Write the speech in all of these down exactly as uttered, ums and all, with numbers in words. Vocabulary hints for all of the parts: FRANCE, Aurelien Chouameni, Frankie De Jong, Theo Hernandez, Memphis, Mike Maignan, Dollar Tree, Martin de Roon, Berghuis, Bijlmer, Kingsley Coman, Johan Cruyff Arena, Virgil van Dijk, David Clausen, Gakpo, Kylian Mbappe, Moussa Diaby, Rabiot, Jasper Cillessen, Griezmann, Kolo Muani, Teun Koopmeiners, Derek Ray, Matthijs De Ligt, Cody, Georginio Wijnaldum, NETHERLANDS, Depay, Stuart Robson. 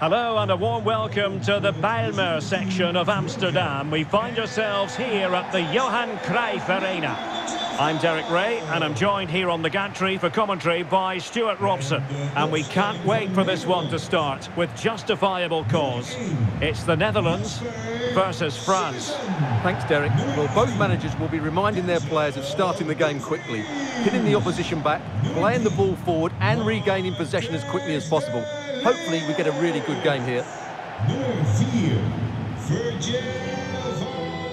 Hello and a warm welcome to the Bijlmer section of Amsterdam. We find ourselves here at the Johan Cruyff Arena. I'm Derek Ray and I'm joined here on the gantry for commentary by Stuart Robson. And we can't wait for this one to start with justifiable cause. It's the Netherlands versus France. Thanks, Derek. Well, both managers will be reminding their players of starting the game quickly, hitting the opposition back, playing the ball forward and regaining possession as quickly as possible. Hopefully we get a really good game here. Number four, Virgil van Dijk.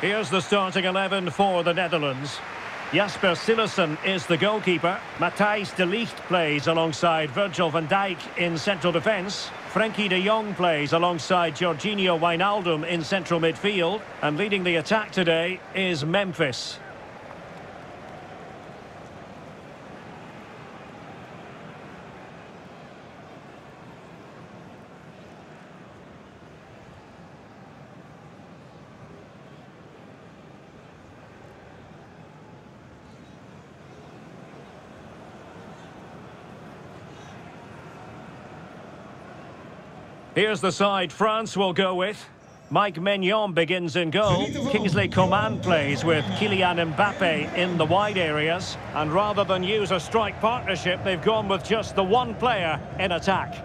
Here's the starting eleven for the Netherlands. Jasper Cillessen is the goalkeeper. Matthijs De Ligt plays alongside Virgil van Dijk in central defence. Frankie De Jong plays alongside Georginio Wijnaldum in central midfield. And leading the attack today is Memphis. Here's the side France will go with. Mike Maignan begins in goal. Kingsley Coman plays with Kylian Mbappe in the wide areas. And rather than use a strike partnership, they've gone with just the one player in attack.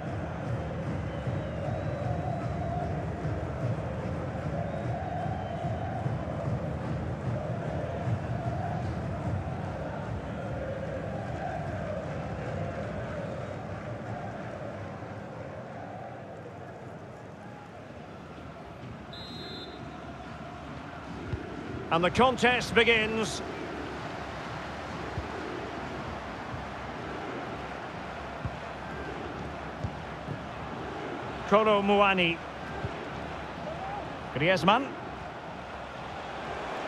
And the contest begins. Kolo Muani. Griezmann.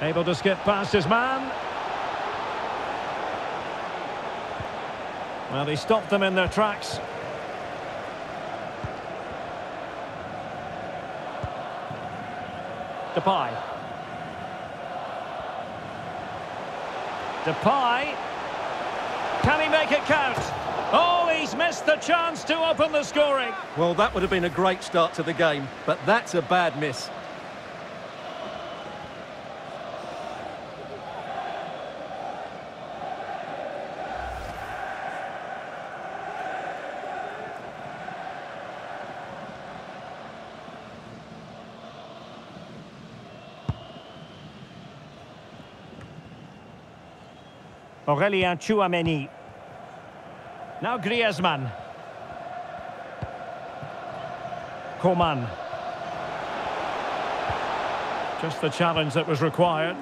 Able to skip past his man. Well, he stopped them in their tracks. Depay. Depay, can he make it count? Oh, he's missed the chance to open the scoring. Well, that would have been a great start to the game, but that's a bad miss. Aurelien Chouameni. Now Griezmann. Coman. Just the challenge that was required.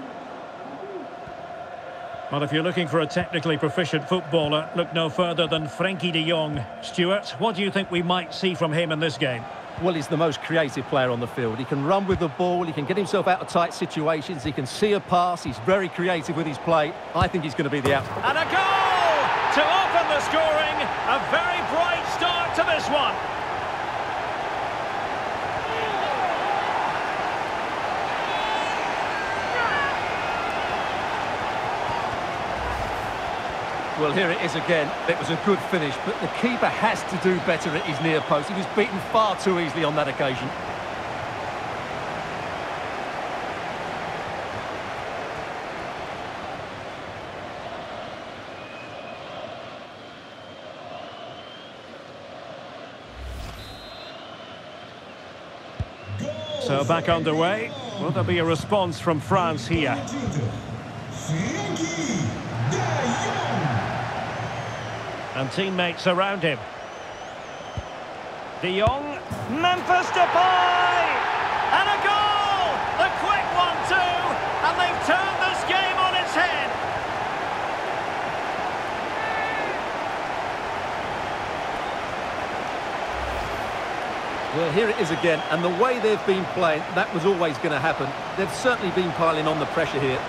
Well, if you're looking for a technically proficient footballer, look no further than Frankie de Jong. Stuart, what do you think we might see from him in this game? Well, he's the most creative player on the field. He can run with the ball, he can get himself out of tight situations, he can see a pass, he's very creative with his play. I think he's going to be the outcome. And a goal to open the scoring. A very bright start to this one. Well, here it is again. It was a good finish, but the keeper has to do better at his near post. He was beaten far too easily on that occasion. So back underway. Will there be a response from France here? And teammates around him. De Jong, Memphis Depay, and a goal! A quick one too, and they've turned this game on its head. Well, here it is again, and the way they've been playing, that was always going to happen. They've certainly been piling on the pressure here.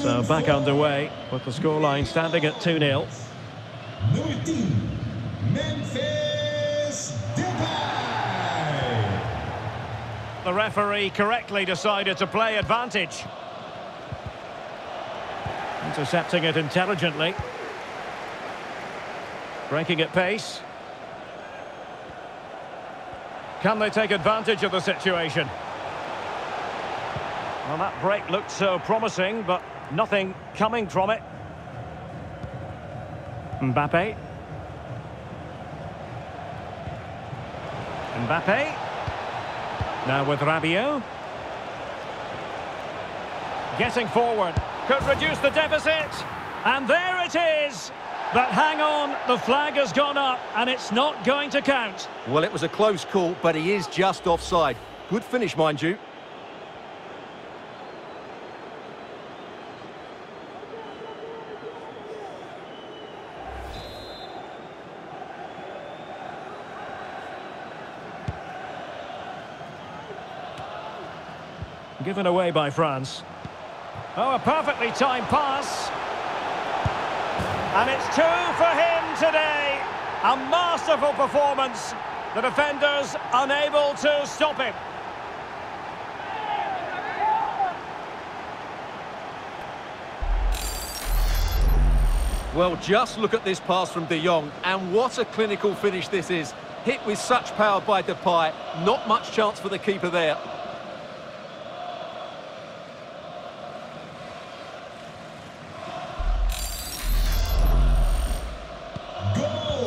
So back underway with the scoreline standing at two nil. Number ten, Memphis, Depay. The referee correctly decided to play advantage. Intercepting it intelligently. Breaking at pace. Can they take advantage of the situation? Well, that break looked so promising, but nothing coming from it. Mbappe. Mbappe. Now with Rabiot. Getting forward. Could reduce the deficit. And there it is. But hang on, the flag has gone up and it's not going to count. Well, it was a close call, but he is just offside. Good finish, mind you. Given away by France. Oh, a perfectly timed pass. And it's two for him today. A masterful performance. The defenders unable to stop him. Well, just look at this pass from De Jong, and what a clinical finish this is. Hit with such power by Depay. Not much chance for the keeper there.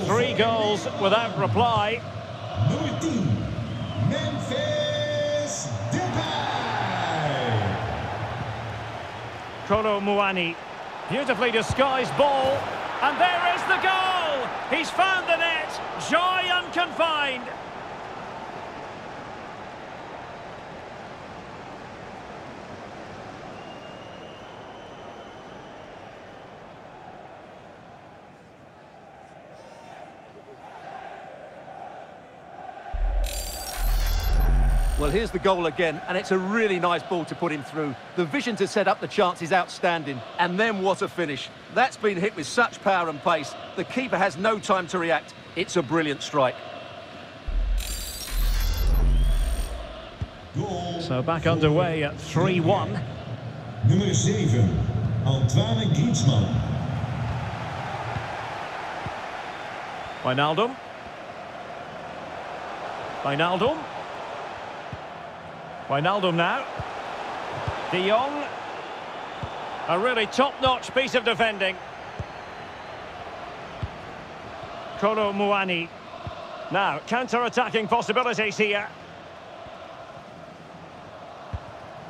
Three goals without reply. Memphis Depay. Kolo Muani. Beautifully disguised ball. And there is the goal! He's found the net. Joy unconfined. Well, here's the goal again, and it's a really nice ball to put him through. The vision to set up the chance is outstanding, and then what a finish. That's been hit with such power and pace. The keeper has no time to react. It's a brilliant strike. Goal so back underway at three one. Number seven, Antoine Griezmann. Wijnaldum. Wijnaldum. Wijnaldum now. De Jong. A really top-notch piece of defending. Kolo Muani. Now, counter-attacking possibilities here.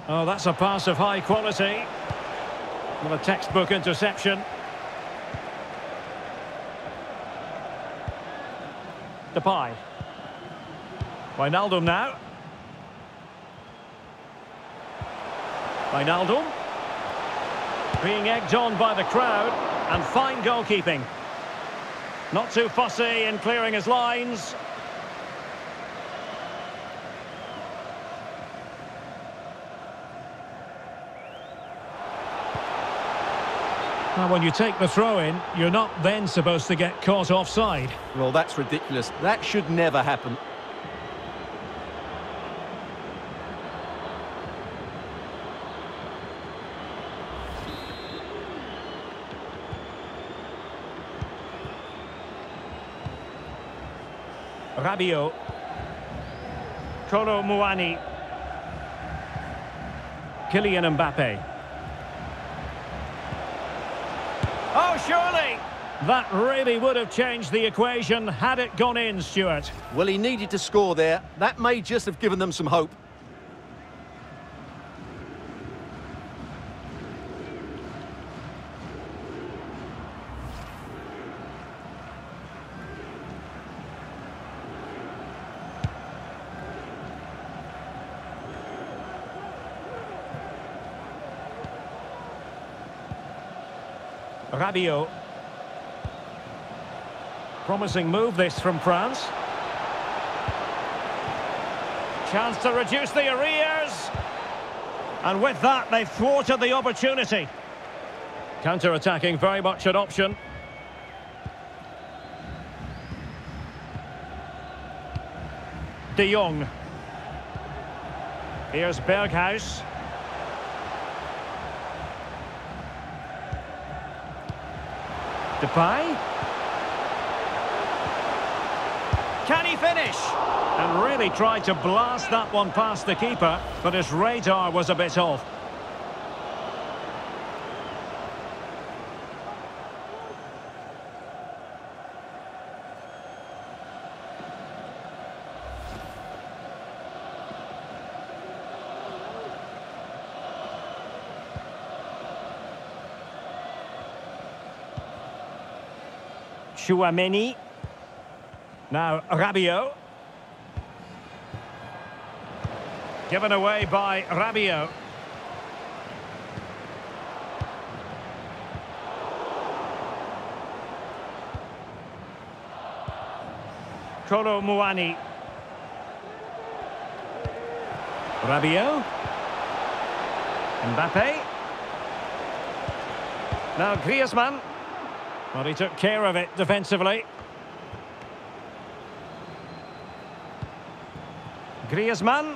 Oh, that's a pass of high quality. With a textbook interception. Depay. Wijnaldum now. Wijnaldum, being egged on by the crowd, and fine goalkeeping. Not too fussy in clearing his lines. Now, when you take the throw-in, you're not then supposed to get caught offside. Well, that's ridiculous. That should never happen. Rabiot. Kolo Muani. Kylian Mbappe. Oh, surely! That really would have changed the equation had it gone in, Stuart. Well, he needed to score there. That may just have given them some hope. Rabiot. Promising move this from France. Chance to reduce the arrears. And with that, they've thwarted the opportunity. Counter-attacking, very much an option. De Jong. Here's Berghuis. Depay. Can he finish? And really tried to blast that one past the keeper, but his radar was a bit off. Chouameni. Now Rabiot. Given away by Rabiot. Kolo Muani. Rabiot. Mbappe. Now Griezmann. Well, he took care of it defensively. Griezmann.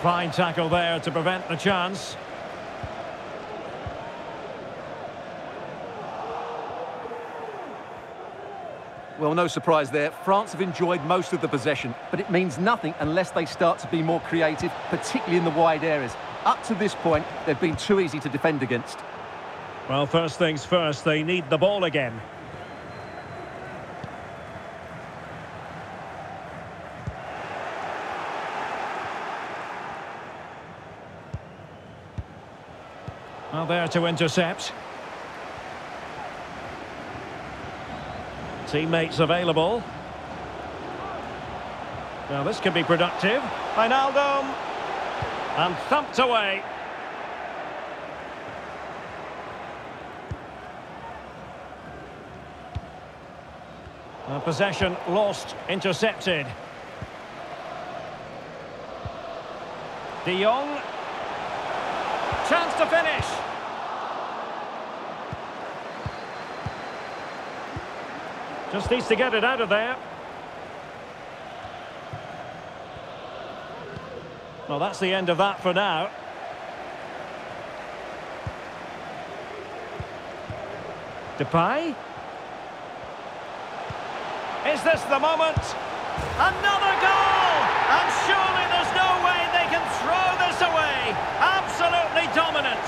Fine tackle there to prevent the chance. Well, no surprise there. France have enjoyed most of the possession, but it means nothing unless they start to be more creative, particularly in the wide areas. Up to this point, they've been too easy to defend against. Well, first things first, they need the ball again. Well, there to intercept. Teammates available. Now, this could be productive. Wijnaldum. And thumped away. A possession lost, intercepted. De Jong. Chance to finish. Just needs to get it out of there. Well, that's the end of that for now. Depay. Is this the moment? Another goal! And surely there's no way they can throw this away. Absolutely dominant.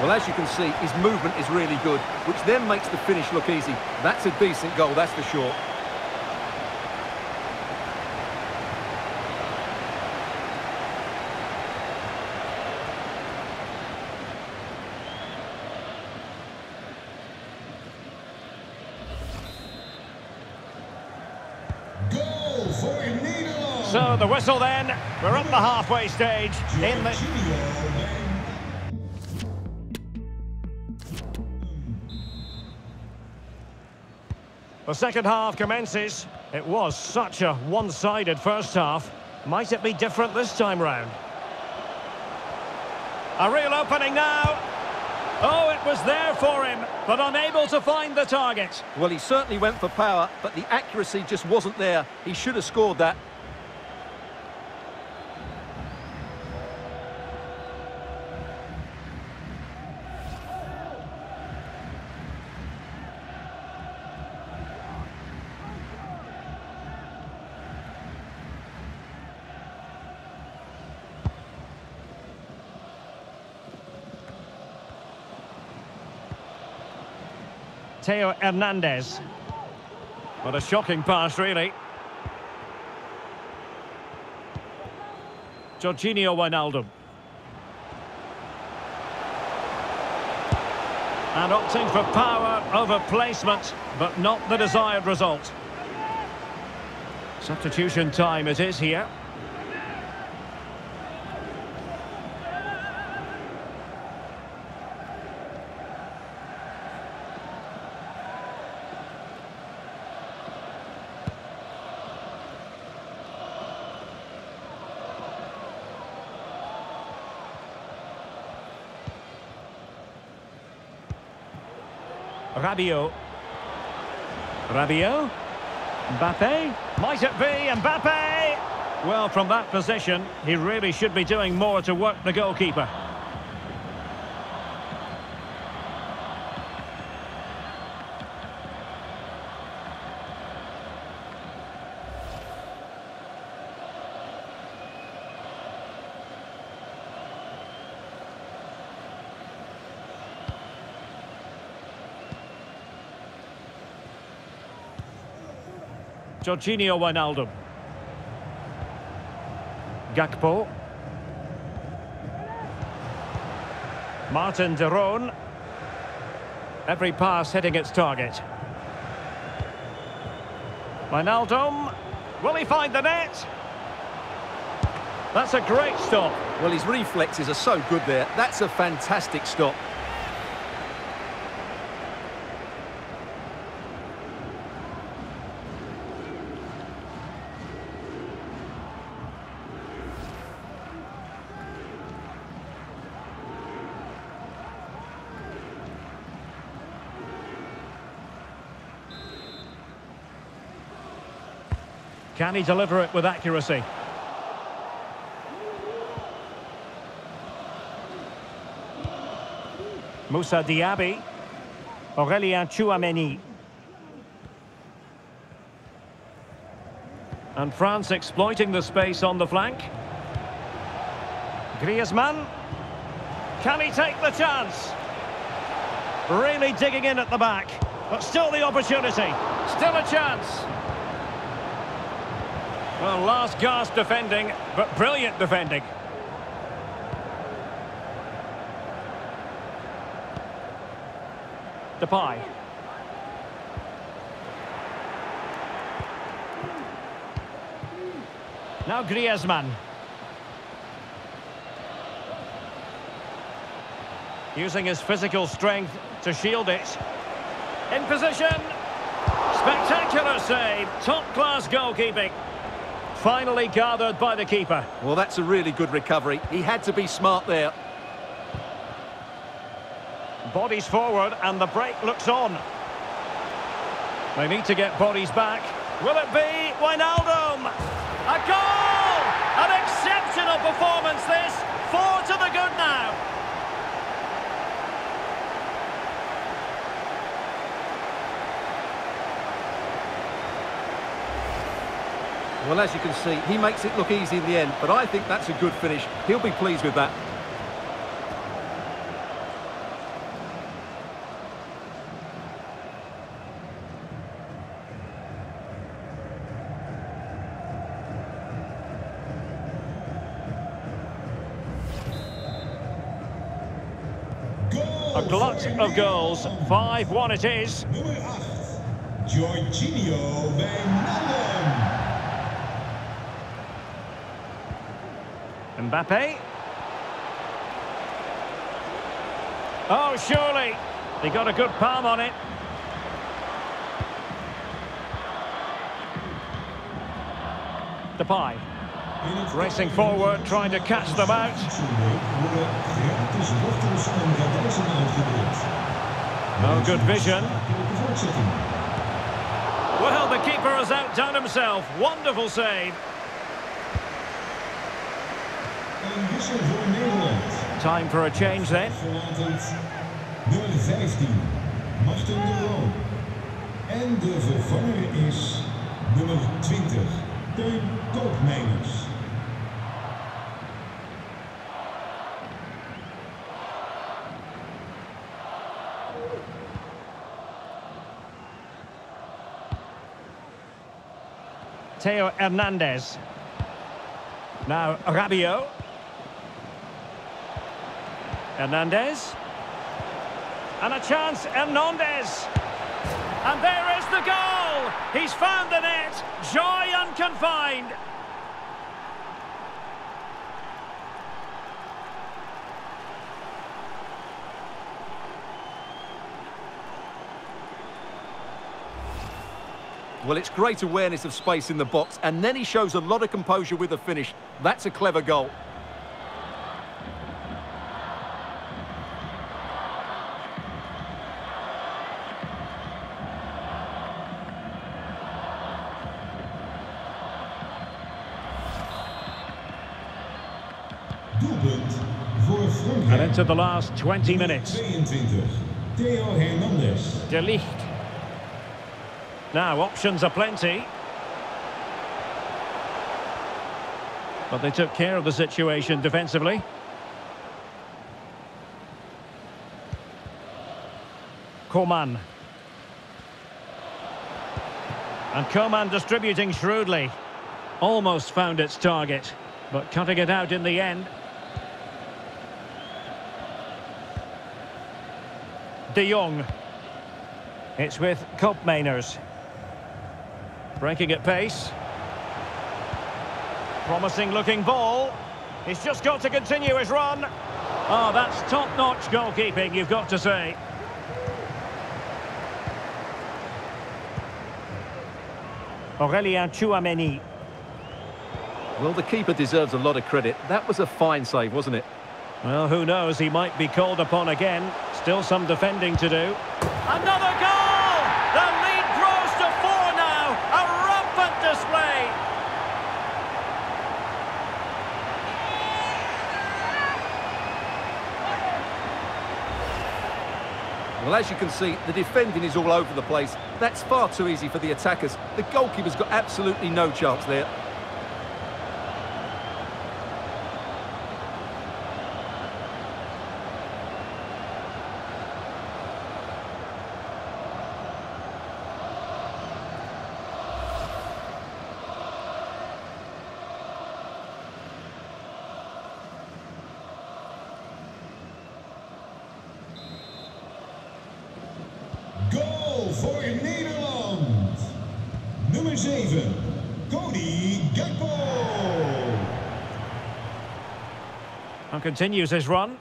Well, as you can see, his movement is really good, which then makes the finish look easy. That's a decent goal, that's for sure. Goal for Nederland. So the whistle then, we're at the halfway stage in the... The second half commences. It was such a one-sided first half. Might it be different this time round? A real opening now. Oh, it was there for him, but unable to find the target. Well, he certainly went for power, but the accuracy just wasn't there. He should have scored that. Theo Hernandez. What a shocking pass, really. Georginio Wijnaldum. and opting for power over placement, but not the desired result. Substitution time it is here. Rabiot. Rabiot. Mbappe. Might it be Mbappe? Well, from that position, he really should be doing more to work the goalkeeper. Georginio Wijnaldum. Gakpo. Martin de Roon. Every pass hitting its target. Wijnaldum. Will he find the net? That's a great stop. Well, his reflexes are so good there. That's a fantastic stop. Can he deliver it with accuracy? Moussa Diaby. Aurelien Chouameni. And France exploiting the space on the flank. Griezmann. Can he take the chance? Really digging in at the back. But still the opportunity. Still a chance. Well, last gasp defending, but brilliant defending. Depay. Now Griezmann. Using his physical strength to shield it. In position. Spectacular save. Top-class goalkeeping. Finally gathered by the keeper. Well, that's a really good recovery. He had to be smart there. Bodies forward and the break looks on. They need to get bodies back. Will it be Wijnaldum? A goal! An exceptional performance this. Four to the good now. Well, as you can see, he makes it look easy in the end, but I think that's a good finish. He'll be pleased with that. Goal. A glut of goals. five one it is. Number eight, Georginio Wijnaldum. Mbappe. Oh, surely. He got a good palm on it. Depay. Racing forward, trying to catch them out. No good vision. Well, the keeper has outdone himself. Wonderful save. Time for a change then. Nummer fifteen, Martin de Roon. En de vervanger is nummer twintig, Teun Koopmeiners. Theo Hernandez. Now Rabiot. Hernandez. And a chance, Hernandez. And there is the goal. He's found the net. Joy unconfined. Well, it's great awareness of space in the box, and then he shows a lot of composure with the finish. That's a clever goal. And into the last twenty minutes. Theo Hernandez. De Ligt. Now, options are plenty. But they took care of the situation defensively. Coman. And Coman distributing shrewdly. Almost found its target, but cutting it out in the end. De Jong. It's with Koopmeiners. Breaking at pace. Promising looking ball. He's just got to continue his run. Oh, that's top-notch goalkeeping, you've got to say. Aurelien Chouameni. Well, the keeper deserves a lot of credit. That was a fine save, wasn't it? Well, who knows? He might be called upon again. Still some defending to do. Another goal! The lead grows to four now. A rampant display. Well, as you can see, the defending is all over the place. That's far too easy for the attackers. The goalkeeper's got absolutely no chance there. Voor Nederland, nummer zeven, Cody Gakpo. And continues his run.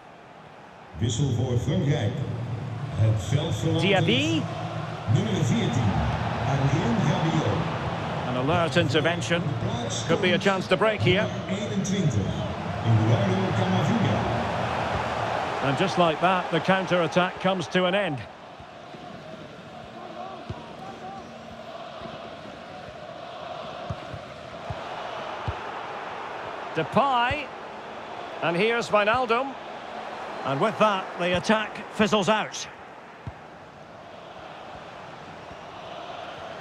Wissel voor Frankrijk. Het veld verlaten. Diaby. Nummer veertien, Aurelien Rabiot. An alert intervention. Could be a chance to break here. And just like that, the counter-attack comes to an end. Depay, and here's Wijnaldum, and with that the attack fizzles out.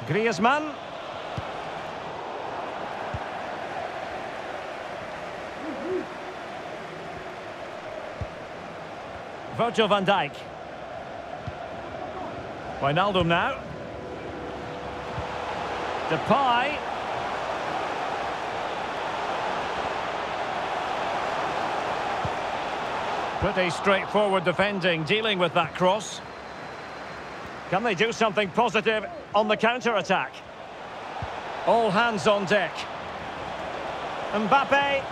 Griezmann. Virgil van Dijk. Wijnaldum now. Depay. Pretty straightforward defending, dealing with that cross. Can they do something positive on the counter-attack? All hands on deck. Mbappe.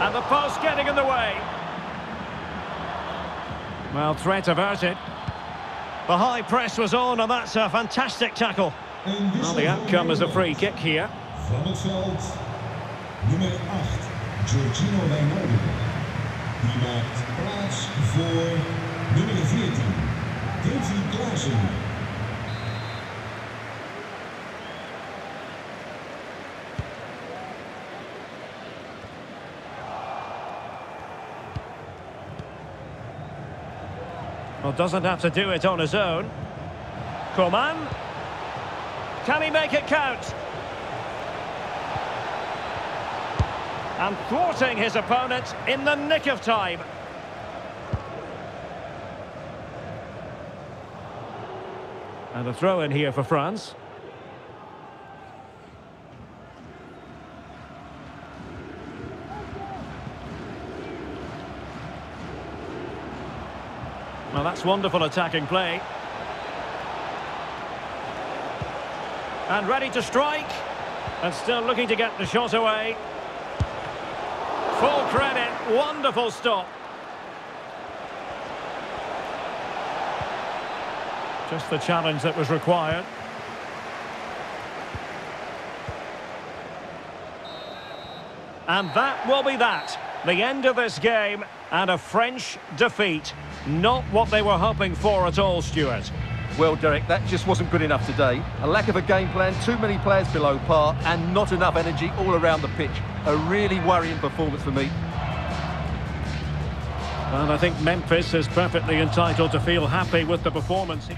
And the post getting in the way. Well, threat averted. The high press was on, and that's a fantastic tackle. Well, the outcome is a free kick here. Van het veld, nummer eight, Georginio Wijnaldum. Die maakt plaats voor nummer veertien, David Clausen. Well, doesn't have to do it on his own. Coman. Can he make it count? And thwarting his opponent in the nick of time. And a throw in here for France. Well, that's wonderful attacking play. And ready to strike. And still looking to get the shot away. Full credit. Wonderful stop. Just the challenge that was required. And that will be that. The end of this game and a French defeat. Not what they were hoping for at all, Stuart. Well, Derek, that just wasn't good enough today. A lack of a game plan, too many players below par, and not enough energy all around the pitch. A really worrying performance for me. And I think Memphis is perfectly entitled to feel happy with the performance.